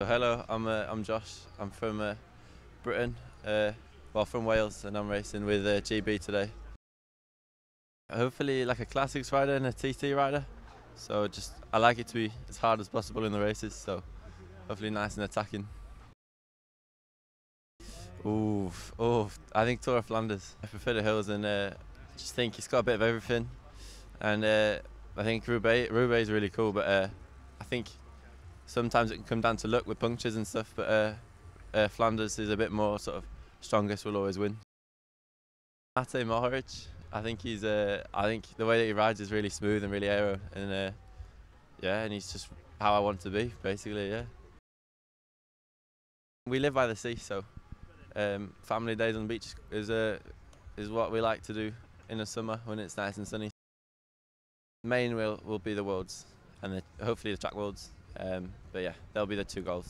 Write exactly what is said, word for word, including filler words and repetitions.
So hello, I'm uh, I'm Josh. I'm from uh, Britain, uh, well from Wales, and I'm racing with uh, G B today. Hopefully, like a classics rider and a T T rider. So just I like it to be as hard as possible in the races. So hopefully, nice and attacking. Ooh, oh, I think Tour of Flanders. I prefer the hills, and uh, just think it's got a bit of everything. And uh, I think Roubaix, Roubaix is really cool, but uh, I think. Sometimes it can come down to luck with punctures and stuff, but uh, uh, Flanders is a bit more sort of strongest will always win. Matej Mohoric, I think he's. Uh, I think the way that he rides is really smooth and really aero, and uh, yeah, and he's just how I want to be, basically. Yeah. We live by the sea, so um, family days on the beach is uh, is what we like to do in the summer when it's nice and sunny. Main will will be the worlds, and the, hopefully the track worlds. Um, but yeah, they'll be the two goals.